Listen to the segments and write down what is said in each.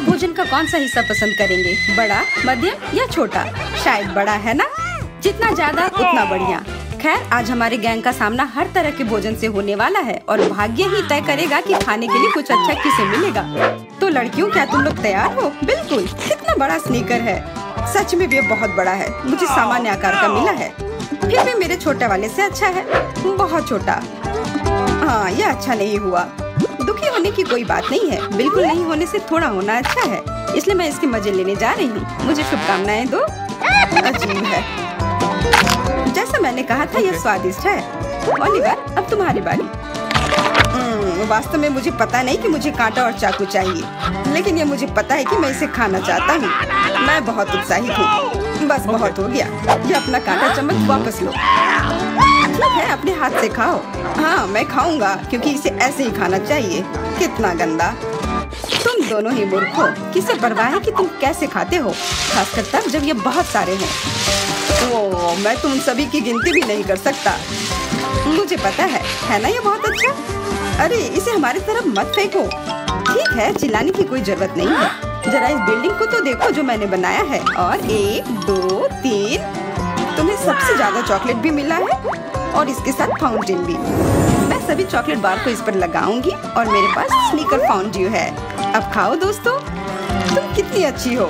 आप भोजन का कौन सा हिस्सा पसंद करेंगे, बड़ा, मध्यम या छोटा? शायद बड़ा, है ना? जितना ज्यादा उतना बढ़िया। खैर, आज हमारे गैंग का सामना हर तरह के भोजन से होने वाला है और भाग्य ही तय करेगा कि खाने के लिए कुछ अच्छा किसे मिलेगा। तो लड़कियों, क्या तुम लोग तैयार हो? बिल्कुल। कितना बड़ा स्नीकर है, सच में भी बहुत बड़ा है। मुझे सामान्य आकार का मिला है, फिर भी मेरे छोटे वाले से अच्छा है। बहुत छोटा, हाँ, यह अच्छा नहीं हुआ। दुखी होने की कोई बात नहीं है, बिल्कुल नहीं होने से थोड़ा होना अच्छा है, इसलिए मैं इसके मजे लेने जा रही हूँ। मुझे शुभकामनाएं दो। अजीब है, जैसा मैंने कहा था, यह स्वादिष्ट है। ओलिवर, अब तुम्हारी बारी। वास्तव में मुझे पता नहीं कि मुझे कांटा और चाकू चाहिए, लेकिन यह मुझे पता है कि मैं इसे खाना चाहता हूँ। मैं बहुत उत्साहित हूँ। बस बहुत हो गया। यह अपना कांटा चम्मच वापस लो। ठीक है, अपने हाथ से खाओ। हाँ, मैं खाऊंगा क्योंकि इसे ऐसे ही खाना चाहिए। कितना गंदा। तुम दोनों ही मूर्ख हो। किसे परवाह है कि तुम कैसे खाते हो, खासकर तब जब ये बहुत सारे हैं। ओ, मैं तुम सभी की गिनती भी नहीं कर सकता। मुझे पता है ना? ये बहुत अच्छा। अरे, इसे हमारी तरफ मत फेंको। ठीक है, चिल्लाने की कोई जरूरत नहीं है। जरा इस बिल्डिंग को तो देखो जो मैंने बनाया है। और 1, 2, 3। तुम्हें सबसे ज्यादा चॉकलेट भी मिला है और इसके साथ फाउंटेन भी। मैं सभी चॉकलेट बार को इस पर लगाऊंगी और मेरे पास स्नीकर फाउंड्यू है। अब खाओ दोस्तों, तुम कितनी अच्छी हो।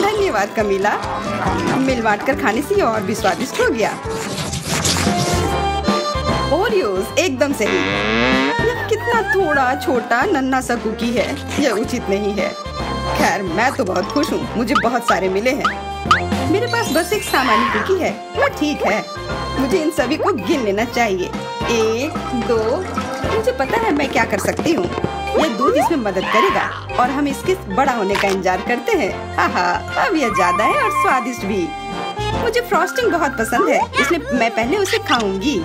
धन्यवाद कमीला, मिल बांट कर खाने से और भी स्वादिष्ट हो गया। ओरियोस, एकदम सही। यह कितना थोड़ा, छोटा, नन्हा सा कुकी है। यह उचित नहीं है। खैर, मैं तो बहुत खुश हूँ, मुझे बहुत सारे मिले हैं। मेरे पास बस एक सामान्य कुकी है। वो ठीक है, मुझे इन सभी को गिन लेना चाहिए। 1, 2। मुझे पता है मैं क्या कर सकती हूँ। ये दूध इसमें मदद करेगा और हम इसके बड़ा होने का इंतजार करते हैं। आहा, अब यह ज्यादा है और स्वादिष्ट भी। मुझे फ्रॉस्टिंग बहुत पसंद है, इसलिए मैं पहले उसे खाऊंगी।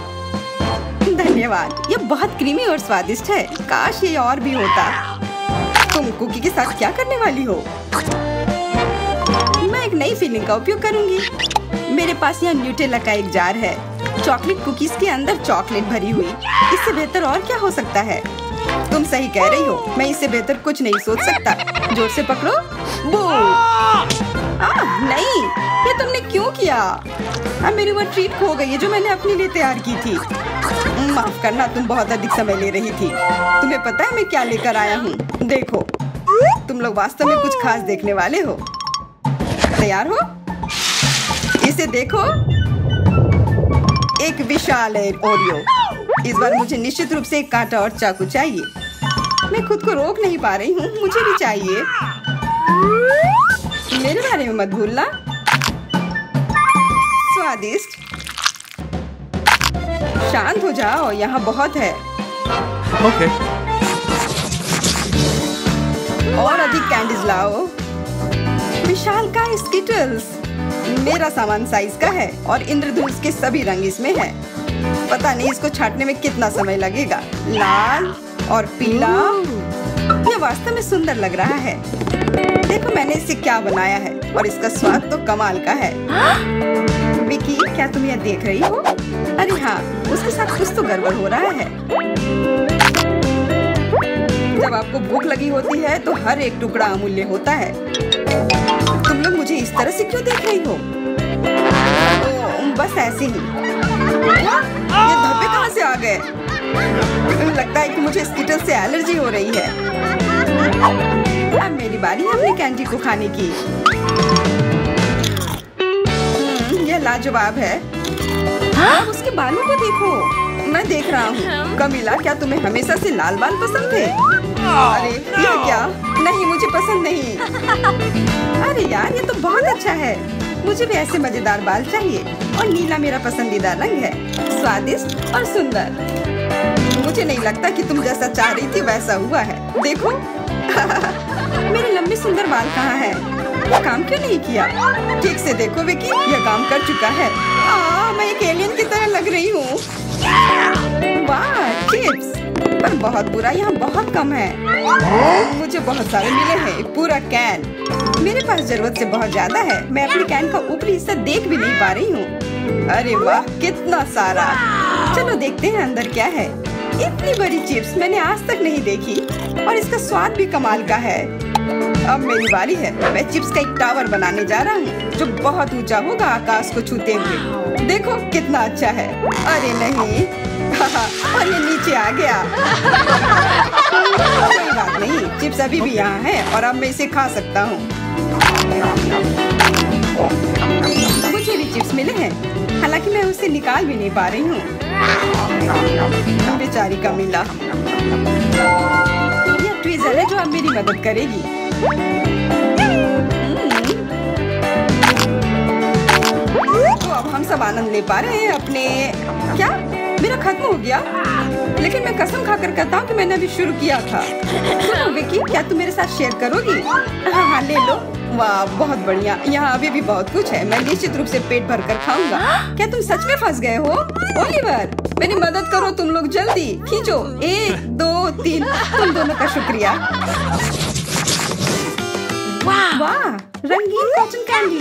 धन्यवाद, यह बहुत क्रीमी और स्वादिष्ट है। काश ये और भी होता। तुम कुकी के साथ क्या करने वाली हो? एक नई फिलिंग का उपयोग करूंगी। मेरे पास यहाँ न्यूटेला का एक जार है। चॉकलेट कुकीज के अंदर चॉकलेट भरी हुई। इससे बेहतर और क्या हो सकता है? तुम सही कह रही हो, मैं इससे बेहतर कुछ नहीं सोच सकता। जोर से पकड़ो। बूम! नहीं, ये तुमने क्यों किया? अब मेरी वो ट्रीट खो गई है जो मैंने अपने लिए तैयार की थी। माफ करना, तुम बहुत अधिक समय ले रही थी। तुम्हें पता है मैं क्या लेकर आया हूँ? देखो, तुम लोग वास्तव में कुछ खास देखने वाले हो। तैयार हो? इसे देखो, एक विशाल एक ओरियो। इस बार मुझे निश्चित रूप से एक कांटा और चाकू चाहिए। मैं खुद को रोक नहीं पा रही हूँ। मुझे भी चाहिए। मेरे बारे में मत भूलना। स्वादिष्ट। शांत हो जाओ, यहाँ बहुत है। ओके। और अधिक कैंडीज लाओ। विशाल का स्किटल्स, मेरा सामान साइज का है और इंद्रधनुष के सभी रंग इसमें है। पता नहीं इसको छांटने में कितना समय लगेगा। लाल और पीला, ये वास्तव में सुंदर लग रहा है। देखो मैंने इससे क्या बनाया है और इसका स्वाद तो कमाल का है। विकी, क्या तुम यह देख रही हो? अरे हाँ, उसके साथ कुछ तो गड़बड़ हो रहा है। जब आपको भूख लगी होती है तो हर एक टुकड़ा अमूल्य होता है। तुम लोग मुझे इस तरह से क्यों देख रही हो? बस ऐसे ही। ये धब्बे कहाँ से आ गए? लगता है कि मुझे स्किटल्स से एलर्जी हो रही है। अब मेरी बारी है अपनी कैंडी को खाने की। यह लाजवाब है। अब उसके बालों को देखो। मैं देख रहा हूँ। कमीला, क्या तुम्हें हमेशा से लाल बाल पसंद थे? अरे ये क्या? नहीं, मुझे पसंद नहीं। अरे यार, ये तो बहुत अच्छा है। मुझे भी ऐसे मजेदार बाल चाहिए और नीला मेरा पसंदीदा रंग है। स्वादिष्ट और सुंदर। मुझे नहीं लगता कि तुम जैसा चाह रही थी वैसा हुआ है। देखो मेरे लंबे सुंदर बाल कहाँ है? काम क्यों नहीं किया? ठीक से देखो विकी, यह काम कर चुका है। मैं एक एलियन की तरह लग रही हूँ। वाह, चिप्स। पर बहुत बुरा, यहाँ बहुत कम है। मुझे बहुत सारे मिले हैं। पूरा कैन। मेरे पास जरूरत से बहुत ज्यादा है। मैं अपनी कैन का ऊपरी हिस्सा देख भी नहीं पा रही हूँ। अरे वाह, कितना सारा। चलो देखते हैं अंदर क्या है। इतनी बड़ी चिप्स मैंने आज तक नहीं देखी और इसका स्वाद भी कमाल का है। अब मेरी बारी है। मैं चिप्स का एक टावर बनाने जा रहा हूँ जो बहुत ऊंचा होगा आकाश को छूते हुए। देखो कितना अच्छा है। अरे नहीं, और ये नीचे आ गया। कोई बात नहीं, चिप्स अभी भी यहाँ है और अब मैं इसे खा सकता हूँ। मुझे भी चिप्स मिले हैं, हालांकि मैं उसे निकाल भी नहीं पा रही हूँ। बेचारी का मिला ट्वीजर है जो अब मेरी मदद करेगी। तो अब हम सब आनंद ले पा रहे हैं अपने। क्या मेरा खत्म हो गया? लेकिन मैं कसम खाकर कहता हूँ कि मैंने अभी शुरू किया था। तो विकी, क्या तुम मेरे साथ शेयर करोगी? हाँ, ले लो। वाह, बहुत बढ़िया। यहाँ अभी भी बहुत कुछ है। मैं निश्चित रूप से पेट भर कर खाऊंगा। क्या तुम सच में फंस गए हो? ओलिवर, मेरी मदद करो तुम लोग, जल्दी खींचो। 1 2 3, तुम दोनों का शुक्रिया। वाह, रंगीन कॉटन कैंडी।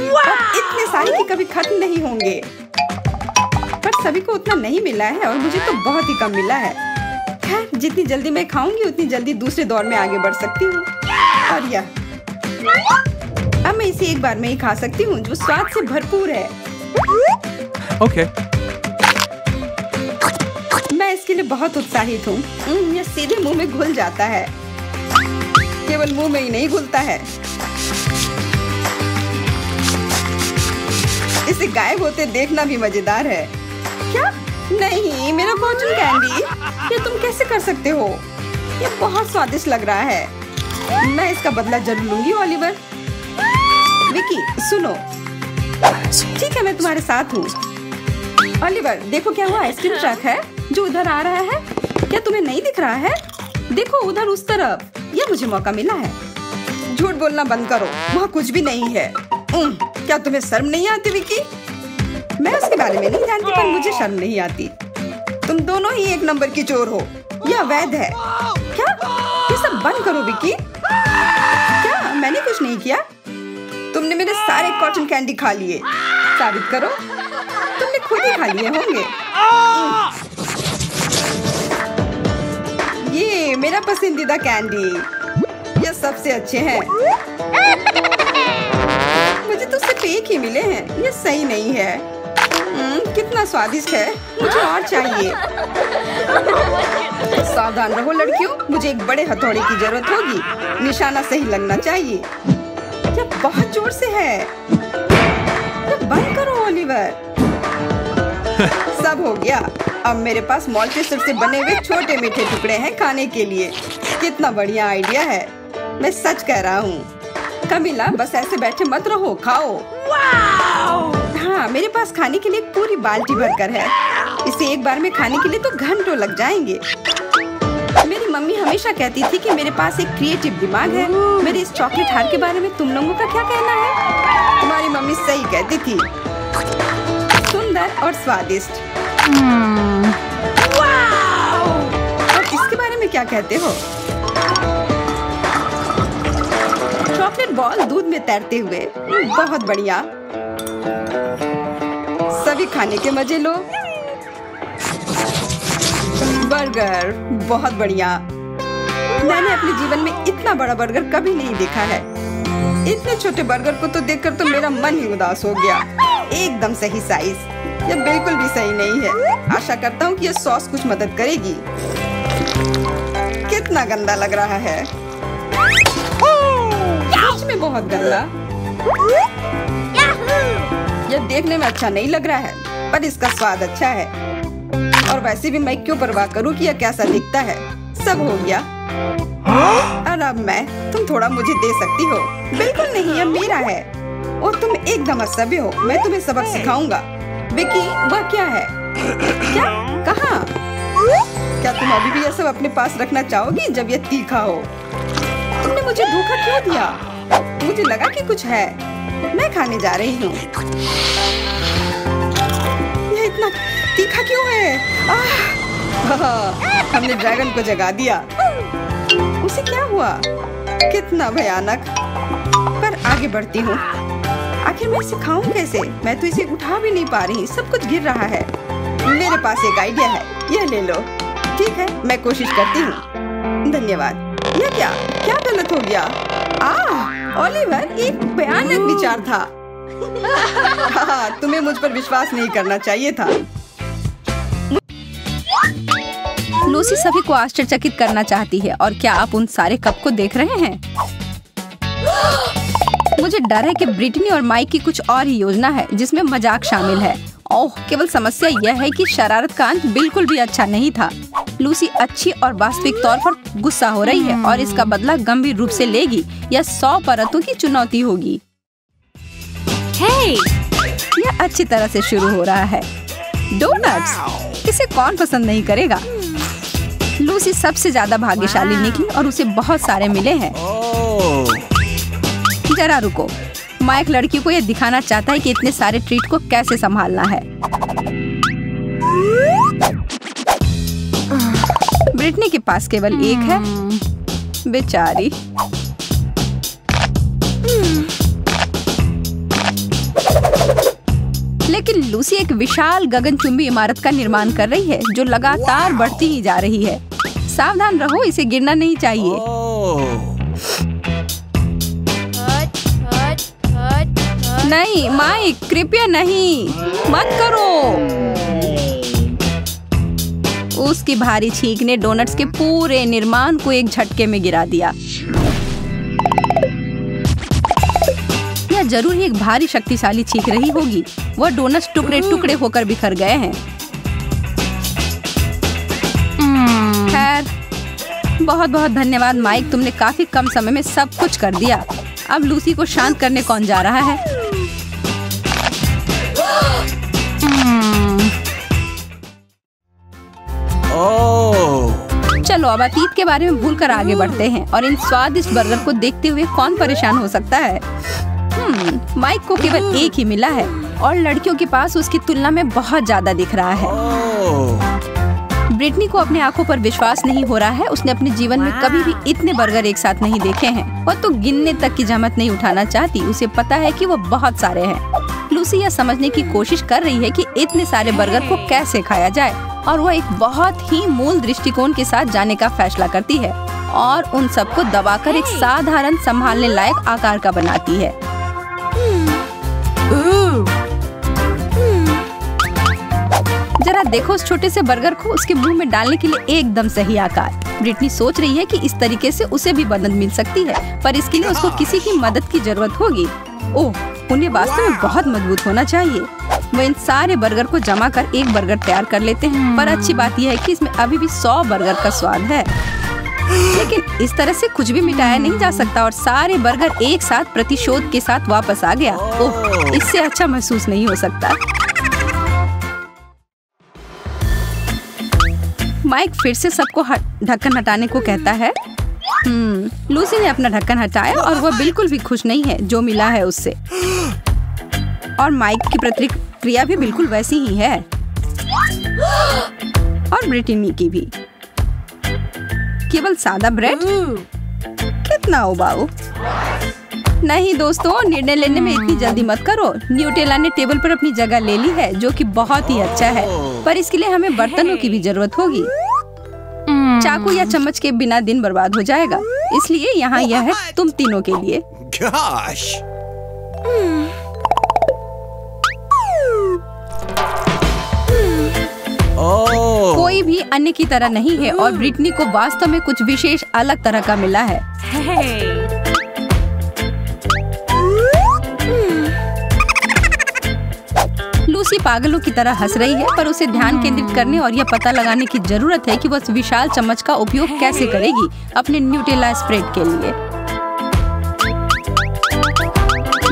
इतने सारे कि कभी खत्म नहीं होंगे, पर सभी को उतना नहीं मिला है और मुझे तो बहुत ही कम मिला है। खैर, जितनी जल्दी मैं खाऊंगी उतनी जल्दी दूसरे दौर में आगे बढ़ सकती हूँ। और यह अब मैं इसे एक बार में ही खा सकती हूँ जो स्वाद से भरपूर है। मैं इसके लिए बहुत उत्साहित हूँ। यह सीधे मुंह में घुल जाता है। केवल मुंह में ही नहीं घुलता है, इसे गायब होते देखना भी मजेदार है। क्या? नहीं, मेरा कॉटन कैंडी। ये तुम कैसे कर सकते हो? ये बहुत स्वादिष्ट लग रहा है। मैं इसका बदला जरूर लूंगी ओलिवर। विकी, सुनो, ठीक है, मैं तुम्हारे साथ हूँ। ओलिवर, देखो क्या हुआ। आइसक्रीम ट्रक है जो उधर आ रहा है। क्या तुम्हें नहीं दिख रहा है? देखो उधर, उस तरफ। यह मुझे मौका मिला है। झूठ बोलना बंद करो, वहाँ कुछ भी नहीं है। क्या तुम्हें शर्म नहीं आती विकी? मैं उसके बारे में नहीं जानती, पर मुझे शर्म नहीं आती। तुम दोनों ही एक नंबर की चोर हो। यह अवैध है। क्या? ये सब बंद करो विकी। क्या मैंने कुछ नहीं किया? तुमने मेरे सारे कॉटन कैंडी खा लिए। साबित करो, तुमने खुद ही खा लिए होंगे। ये मेरा पसंदीदा कैंडी। ये सबसे अच्छे हैं। मुझे तो सिर्फ एक ही मिले हैं। ये सही नहीं है। कितना स्वादिष्ट है, मुझे और चाहिए। सावधान रहो लड़कियों, मुझे एक बड़े हथौड़े की जरूरत होगी। निशाना सही लगना चाहिए। क्या बहुत जोर से है। बंद करो ओलिवर। सब हो गया। अब मेरे पास मॉल्टेसर से बने हुए छोटे मीठे टुकड़े हैं खाने के लिए। कितना बढ़िया आइडिया है, मैं सच कह रहा हूँ। कमिला, बस ऐसे बैठे मत रहो, खाओ। हाँ, मेरे पास खाने के लिए पूरी बाल्टी भरकर है। इसे एक बार में खाने के लिए तो घंटों लग जाएंगे। मेरी मम्मी हमेशा कहती थी कि मेरे पास एक क्रिएटिव दिमाग है। मेरे इस चॉकलेट हार के बारे में तुम लोगों का क्या कहना है? तुम्हारी मम्मी सही कहती थी। सुंदर और स्वादिष्ट। और इसके बारे में क्या कहते हो? चॉकलेट बॉल दूध में तैरते हुए। बहुत बढ़िया। सभी खाने के मजे लो। बर्गर, बहुत बढ़िया। मैंने अपने जीवन में इतना बड़ा बर्गर कभी नहीं देखा है। इतने छोटे बर्गर को तो देखकर तो मेरा मन ही उदास हो गया। एकदम सही साइज। यह बिल्कुल भी सही नहीं है। आशा करता हूँ कि यह सॉस कुछ मदद करेगी। कितना गंदा लग रहा है, सच में बहुत गंदा। यह देखने में अच्छा नहीं लग रहा है, पर इसका स्वाद अच्छा है। और वैसे भी मैं क्यों परवाह करूं कि यह कैसा दिखता है। सब हो गया। और अब मैं, तुम थोड़ा मुझे दे सकती हो? बिल्कुल नहीं, यह मेरा है। और तुम एकदम असभ्य हो। मैं तुम्हें सबक सिखाऊंगा। विकी, वह क्या है? क्या? कहाँ? क्या तुम अभी भी यह सब अपने पास रखना चाहोगी जब यह तीखा हो? तुमने मुझे धोखा क्यों दिया? मुझे लगा कि कुछ है। मैं खाने जा रही हूँ। यह इतना तीखा क्यों है? हमने ड्रैगन को जगा दिया। उसे क्या हुआ? कितना भयानक। पर आगे बढ़ती हूँ। आखिर मैं इसे खाऊं कैसे? मैं तो इसे उठा भी नहीं पा रही। सब कुछ गिर रहा है। मेरे पास एक आइडिया है, यह ले लो। ठीक है, मैं कोशिश करती हूँ। धन्यवाद। यह क्या? क्या गलत हो गया। ओलिवर एक भयानक विचार था। तुम्हें मुझ पर विश्वास नहीं करना चाहिए था। लूसी सभी को आश्चर्यचकित करना चाहती है। और क्या आप उन सारे कप को देख रहे हैं? मुझे डर है कि ब्रिटनी और माइक की कुछ और ही योजना है जिसमें मजाक शामिल है। ओह, केवल समस्या यह है कि शरारत का अंत बिल्कुल भी अच्छा नहीं था। लूसी अच्छी और वास्तविक तौर पर गुस्सा हो रही है और इसका बदला गंभीर रूप से लेगी। यह 100 परतों की चुनौती होगी। यह अच्छी तरह से शुरू हो रहा है। डोनट्स, इसे कौन पसंद नहीं करेगा। लूसी सबसे ज्यादा भाग्यशाली निकली और उसे बहुत सारे मिले हैं। जरा रुको, माइक लड़की को यह दिखाना चाहता है कि इतने सारे ट्रीट को कैसे संभालना है। ब्रिटनी के पास केवल एक है, बेचारी। लेकिन लूसी एक विशाल गगनचुंबी इमारत का निर्माण कर रही है जो लगातार बढ़ती ही जा रही है। सावधान रहो, इसे गिरना नहीं चाहिए। नहीं माइक, कृपया नहीं, मत करो। उसकी भारी छींक ने डोनट्स के पूरे निर्माण को एक झटके में गिरा दिया। जरूर ही एक भारी शक्तिशाली चीख रही होगी। वह डोनट्स टुकड़े टुकड़े होकर बिखर गए हैं। खैर, बहुत बहुत धन्यवाद माइक, तुमने काफी कम समय में सब कुछ कर दिया। अब लूसी को शांत करने कौन जा रहा है? चलो अब अतीत के बारे में भूलकर आगे बढ़ते हैं और इन स्वादिष्ट बर्गर को देखते हुए कौन परेशान हो सकता है। माइक को केवल एक ही मिला है और लड़कियों के पास उसकी तुलना में बहुत ज्यादा दिख रहा है। ब्रिटनी को अपने आंखों पर विश्वास नहीं हो रहा है। उसने अपने जीवन में कभी भी इतने बर्गर एक साथ नहीं देखे हैं। वह तो गिनने तक की जहमत नहीं उठाना चाहती। उसे पता है कि वो बहुत सारे हैं। लूसी यह समझने की कोशिश कर रही है कि इतने सारे बर्गर को कैसे खाया जाए और वह एक बहुत ही मूल दृष्टिकोण के साथ जाने का फैसला करती है और उन सबको दबाकर एक साधारण संभालने लायक आकार का बनाती है। जरा देखो उस छोटे से बर्गर को, उसके मुंह में डालने के लिए एकदम सही आकार। ब्रिटनी सोच रही है कि इस तरीके से उसे भी मदद मिल सकती है, पर इसके लिए उसको किसी की मदद की जरूरत होगी। ओह, उन्हें वास्तव में बहुत मजबूत होना चाहिए। वे इन सारे बर्गर को जमा कर एक बर्गर तैयार कर लेते हैं, पर अच्छी बात यह है कि इसमें अभी भी 100 बर्गर का स्वाद है। लेकिन इस तरह से कुछ भी मिटाया नहीं जा सकता और सारे बर्गर एक साथ प्रतिशोध के साथ वापस आ गया। ओह, इससे अच्छा महसूस नहीं हो सकता। माइक फिर से सबको ढक्कन हटाने को कहता है। लूसी ने अपना ढक्कन हटाया और वह बिल्कुल भी खुश नहीं है जो मिला है उससे, और माइक की प्रतिक्रिया भी बिल्कुल वैसी ही है और ब्रिटनी की भी। केवल सादा ब्रेड, कितना उबाऊ। नहीं दोस्तों, निर्णय लेने में इतनी जल्दी मत करो। न्यूटेला ने टेबल पर अपनी जगह ले ली है जो कि बहुत ही अच्छा है, पर इसके लिए हमें बर्तनों की भी जरूरत होगी। चाकू या चम्मच के बिना दिन बर्बाद हो जाएगा, इसलिए यहाँ यह है तुम तीनों के लिए। कोई भी अन्य की तरह नहीं है और ब्रिटनी को वास्तव में कुछ विशेष अलग तरह का मिला है। लूसी पागलों की तरह हंस रही है, पर उसे ध्यान केंद्रित करने और यह पता लगाने की जरूरत है कि वह विशाल चम्मच का उपयोग कैसे करेगी अपने न्यूटेला स्प्रेड के लिए।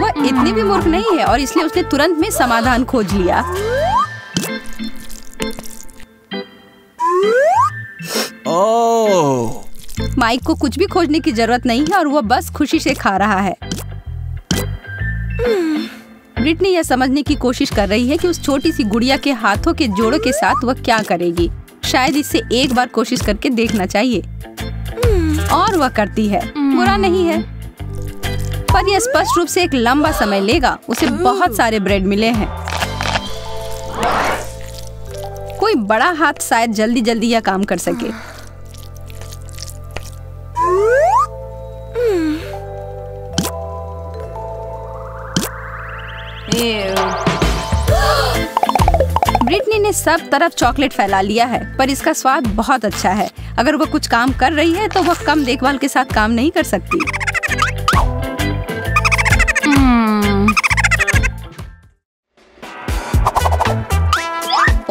वह इतनी भी मूर्ख नहीं है और इसलिए उसने तुरंत में समाधान खोज लिया। माइक को कुछ भी खोजने की जरूरत नहीं है और वह बस खुशी से खा रहा है। ब्रिटनी यह समझने की कोशिश कर रही है कि उस छोटी सी गुड़िया के हाथों के जोड़ों के साथ वह क्या करेगी। शायद इससे एक बार कोशिश करके देखना चाहिए। और वह करती है। बुरा नहीं है, पर यह स्पष्ट रूप से एक लंबा समय लेगा। उसे बहुत सारे ब्रेड मिले हैं। कोई बड़ा हाथ शायद जल्दी जल्दी यह काम कर सके। ब्रिटनी ने सब तरफ चॉकलेट फैला लिया है, पर इसका स्वाद बहुत अच्छा है। अगर वो कुछ काम कर रही है तो वह कम देखभाल के साथ काम नहीं कर सकती।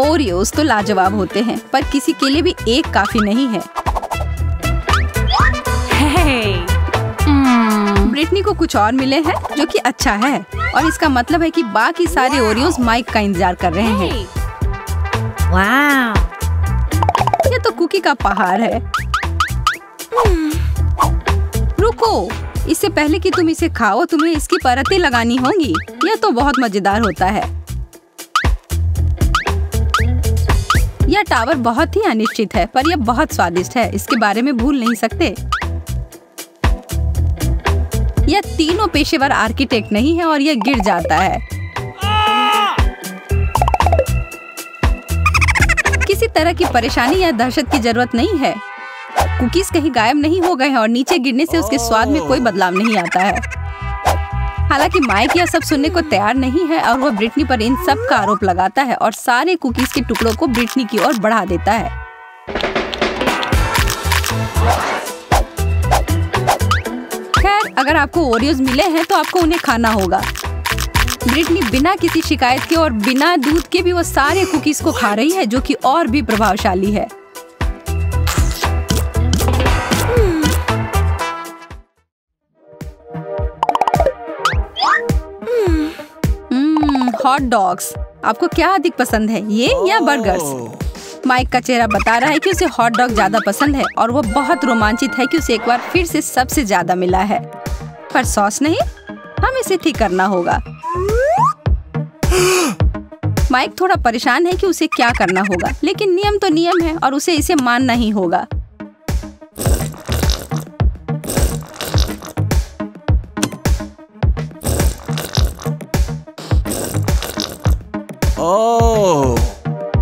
ओरियोस तो लाजवाब होते हैं, पर किसी के लिए भी एक काफी नहीं है। ब्रिटनी को कुछ और मिले हैं जो कि अच्छा है, और इसका मतलब है कि बाकी सारे ओरियोस माइक का इंतजार कर रहे हैं। वाह, ये तो कुकी का पहाड़ है। रुको, इससे पहले कि तुम इसे खाओ तुम्हें इसकी परतें लगानी होंगी। यह तो बहुत मजेदार होता है। यह टावर बहुत ही अनिश्चित है, पर यह बहुत स्वादिष्ट है। इसके बारे में भूल नहीं सकते। यह तीनों पेशेवर आर्किटेक्ट नहीं है और यह गिर जाता है। किसी तरह की परेशानी या दहशत की जरूरत नहीं है। कुकीज कहीं गायब नहीं हो गए हैं और नीचे गिरने से उसके स्वाद में कोई बदलाव नहीं आता है। हालांकि माइक यह सब सुनने को तैयार नहीं है और वह ब्रिटनी पर इन सब का आरोप लगाता है और सारे कुकीज के टुकड़ों को ब्रिटनी की ओर बढ़ा देता है। खैर, अगर आपको ओरियोज मिले हैं तो आपको उन्हें खाना होगा। ब्रिटनी बिना किसी शिकायत के और बिना दूध के भी वो सारे कुकीज को खा रही है, जो कि और भी प्रभावशाली है। हॉट डॉग्स, आपको क्या अधिक पसंद है, ये या बर्गर्स? माइक का चेहरा बता रहा है कि उसे हॉट डॉग ज्यादा पसंद है और वो बहुत रोमांचित है कि उसे एक बार फिर से सबसे ज्यादा मिला है। पर सॉस नहीं, हमें इसे ठीक करना होगा। माइक थोड़ा परेशान है कि उसे क्या करना होगा, लेकिन नियम तो नियम है और उसे इसे मानना ही होगा।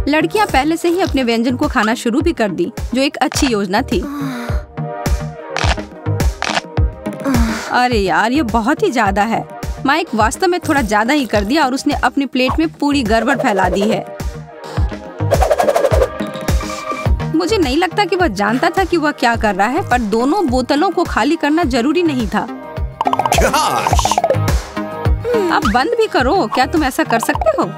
लड़कियां पहले से ही अपने व्यंजन को खाना शुरू भी कर दी, जो एक अच्छी योजना थी। अरे यार, ये बहुत ही ज्यादा है। माइक वास्तव में थोड़ा ज्यादा ही कर दिया और उसने अपनी प्लेट में पूरी गड़बड़ फैला दी है। मुझे नहीं लगता कि वह जानता था कि वह क्या कर रहा है, पर दोनों बोतलों को खाली करना जरूरी नहीं था। अब बंद भी करो, क्या तुम ऐसा कर सकते हो?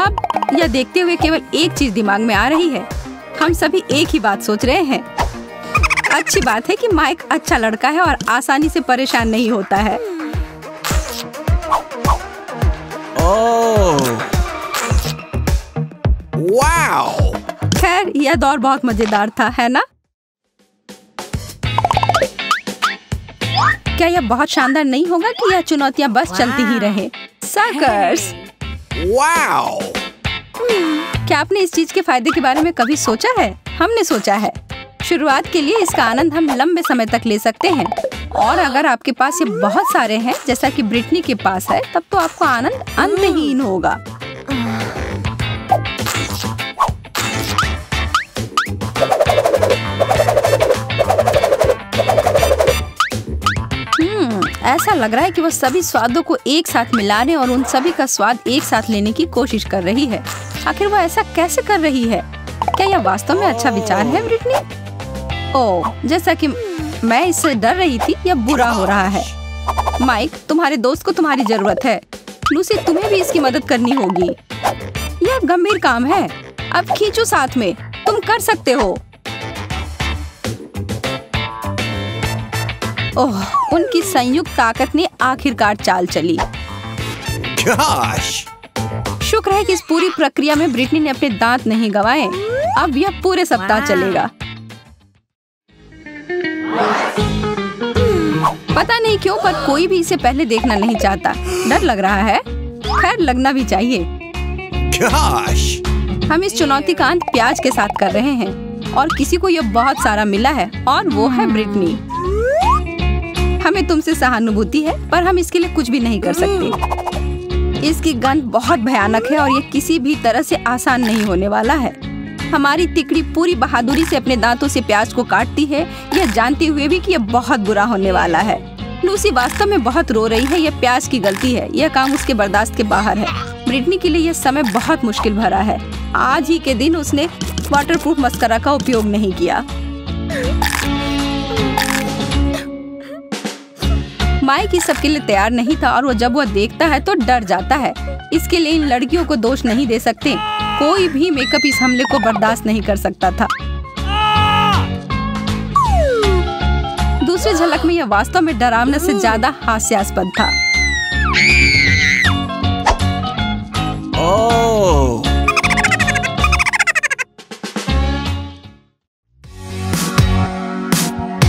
अब यह देखते हुए केवल एक चीज दिमाग में आ रही है, हम सभी एक ही बात सोच रहे हैं। अच्छी बात है कि माइक अच्छा लड़का है और आसानी से परेशान नहीं होता है। वाओ! खैर, यह दौर बहुत मजेदार था, है ना? क्या यह बहुत शानदार नहीं होगा कि यह चुनौतियां बस चलती ही रहे? साकर्स! क्या आपने इस चीज के फायदे के बारे में कभी सोचा है? हमने सोचा है। शुरुआत के लिए इसका आनंद हम लंबे समय तक ले सकते हैं, और अगर आपके पास ये बहुत सारे हैं जैसा कि ब्रिटनी के पास है, तब तो आपका आनंद अंतहीन होगा। ऐसा लग रहा है कि वह सभी स्वादों को एक साथ मिलाने और उन सभी का स्वाद एक साथ लेने की कोशिश कर रही है। आखिर वह ऐसा कैसे कर रही है? क्या यह वास्तव में अच्छा विचार है, ब्रिटनी? ओह, जैसा कि मैं इससे डर रही थी, यह बुरा हो रहा है। माइक, तुम्हारे दोस्त को तुम्हारी जरूरत है। लूसी, तुम्हें भी इसकी मदद करनी होगी। यह गंभीर काम है। अब खींचो साथ में, तुम कर सकते हो। ओह, उनकी संयुक्त ताकत ने आखिरकार चाल चली। शुक्र है कि इस पूरी प्रक्रिया में ब्रिटनी ने अपने दांत नहीं गंवाए। अब यह पूरे सप्ताह चलेगा। पता नहीं क्यों, पर कोई भी इसे पहले देखना नहीं चाहता। डर लग रहा है। खैर, लगना भी चाहिए। हम इस चुनौती का अंत प्याज के साथ कर रहे हैं, और किसी को यह बहुत सारा मिला है, और वो है ब्रिटनी। हमें तुमसे सहानुभूति है, पर हम इसके लिए कुछ भी नहीं कर सकते। इसकी गंध बहुत भयानक है और ये किसी भी तरह से आसान नहीं होने वाला है। हमारी तिकड़ी पूरी बहादुरी से अपने दांतों से प्याज को काटती है, यह जानते हुए भी कि यह बहुत बुरा होने वाला है। लूसी वास्तव में बहुत रो रही है। यह प्याज की गलती है, यह काम उसके बर्दाश्त के बाहर है। ब्रिटनी के लिए यह समय बहुत मुश्किल भरा है। आज ही के दिन उसने वाटरप्रूफ मस्करा का उपयोग नहीं किया। माइक इस सबके लिए तैयार नहीं था और जब वह देखता है तो डर जाता है। इसके लिए इन लड़कियों को दोष नहीं दे सकते। कोई भी मेकअप इस हमले को बर्दाश्त नहीं कर सकता था। दूसरी झलक में यह वास्तव में डरावना से ज्यादा हास्यास्पद था।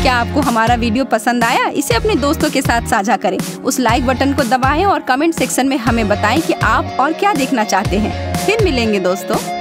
क्या आपको हमारा वीडियो पसंद आया? इसे अपने दोस्तों के साथ साझा करें, उस लाइक बटन को दबाएं और कमेंट सेक्शन में हमें बताएं कि आप और क्या देखना चाहते हैं। फिर मिलेंगे दोस्तों।